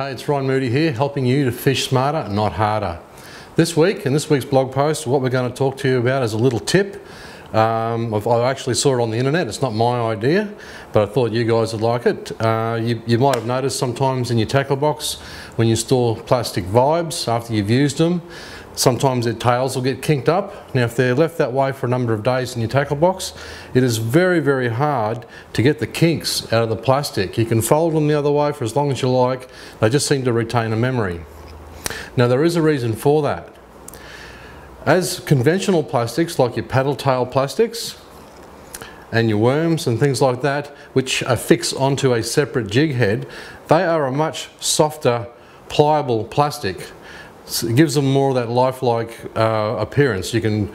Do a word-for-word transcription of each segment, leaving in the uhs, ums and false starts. Hey, it's Ryan Moody here, helping you to fish smarter, not harder. This week, in this week's blog post, what we're going to talk to you about is a little tip. Um, I've, I actually saw it on the internet. It's not my idea, but I thought you guys would like it. Uh, you, you might have noticed sometimes in your tackle box, when you store plastic vibes after you've used them, sometimes their tails will get kinked up. Now if they're left that way for a number of days in your tackle box, it is very, very hard to get the kinks out of the plastic. You can fold them the other way for as long as you like. They just seem to retain a memory. Now there is a reason for that. As conventional plastics, like your paddle tail plastics and your worms and things like that, which are fixed onto a separate jig head, they are a much softer, pliable plastic. So it gives them more of that lifelike uh, appearance. You can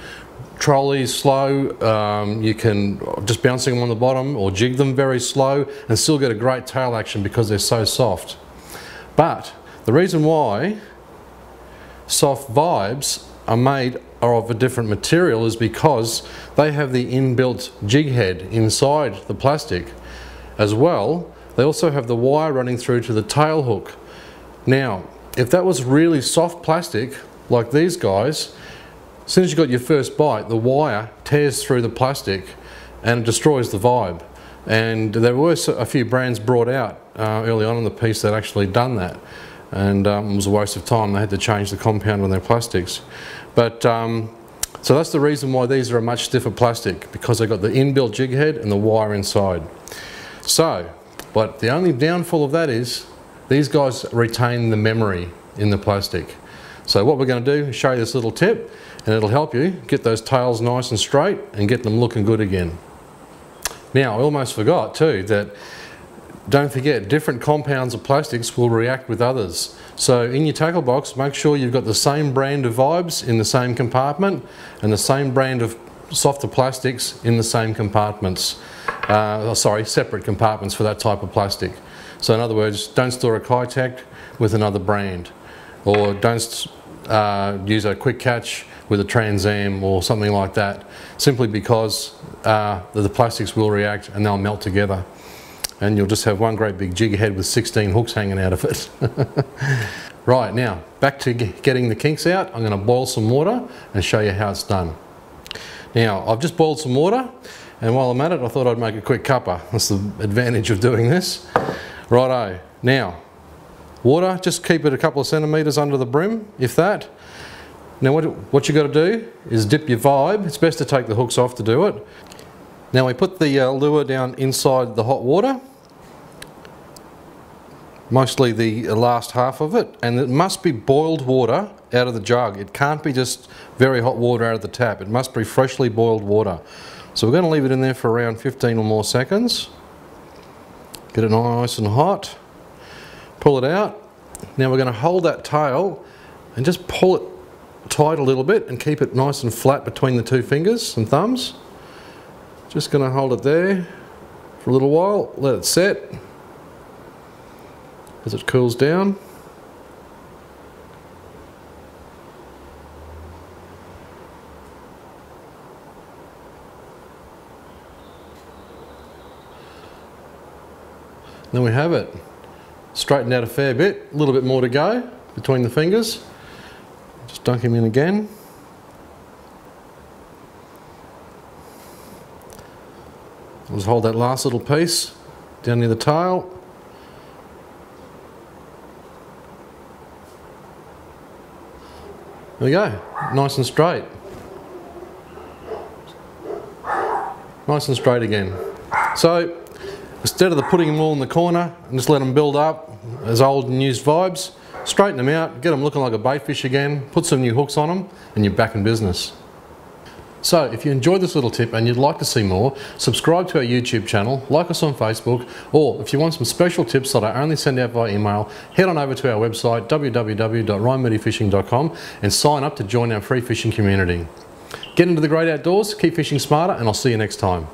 trolley slow, um, you can just bouncing them on the bottom or jig them very slow and still get a great tail action because they're so soft. But the reason why soft vibes are made of a different material is because they have the inbuilt jig head inside the plastic. As well, they also have the wire running through to the tail hook. Now, if that was really soft plastic, like these guys, as soon as you got your first bite, the wire tears through the plastic and it destroys the vibe. And there were a few brands brought out uh, early on in the piece that actually done that. And um, it was a waste of time. They had to change the compound on their plastics. But um, so that's the reason why these are a much stiffer plastic, because they've got the inbuilt jig head and the wire inside. So, but the only downfall of that is these guys retain the memory in the plastic. So what we're going to do is show you this little tip, and it'll help you get those tails nice and straight and get them looking good again. Now, I almost forgot too that don't forget, different compounds of plastics will react with others. So in your tackle box, make sure you've got the same brand of vibes in the same compartment and the same brand of softer plastics in the same compartments. Uh, sorry, separate compartments for that type of plastic. So in other words, don't store a Kytec with another brand, or don't uh, use a quick catch with a Trans-Am or something like that, simply because uh, the plastics will react and they'll melt together. And you'll just have one great big jig head with sixteen hooks hanging out of it. Right, now back to getting the kinks out. I'm going to boil some water and show you how it's done. Now I've just boiled some water, and while I'm at it I thought I'd make a quick cuppa. That's the advantage of doing this. Righto, now water, just keep it a couple of centimetres under the brim, if that. Now what, what you've got to do is dip your vibe. It's best to take the hooks off to do it. Now we put the uh, lure down inside the hot water, mostly the last half of it, and it must be boiled water out of the jug. It can't be just very hot water out of the tap. It must be freshly boiled water. So we're going to leave it in there for around fifteen or more seconds. Get it nice and hot. Pull it out. Now we're going to hold that tail and just pull it tight a little bit and keep it nice and flat between the two fingers and thumbs. Just going to hold it there for a little while, let it set as it cools down. Then we have it. Straightened out a fair bit, a little bit more to go between the fingers. Just dunk him in again. I'll just hold that last little piece down near the tail. There we go, nice and straight. Nice and straight again. So, instead of the putting them all in the corner and just let them build up as old and used vibes, straighten them out, get them looking like a bait fish again, put some new hooks on them, and you're back in business. So if you enjoyed this little tip and you'd like to see more, subscribe to our YouTube channel, like us on Facebook, or if you want some special tips that I only send out via email, head on over to our website w w w dot ryan moody fishing dot com and sign up to join our free fishing community. Get into the great outdoors, keep fishing smarter, and I'll see you next time.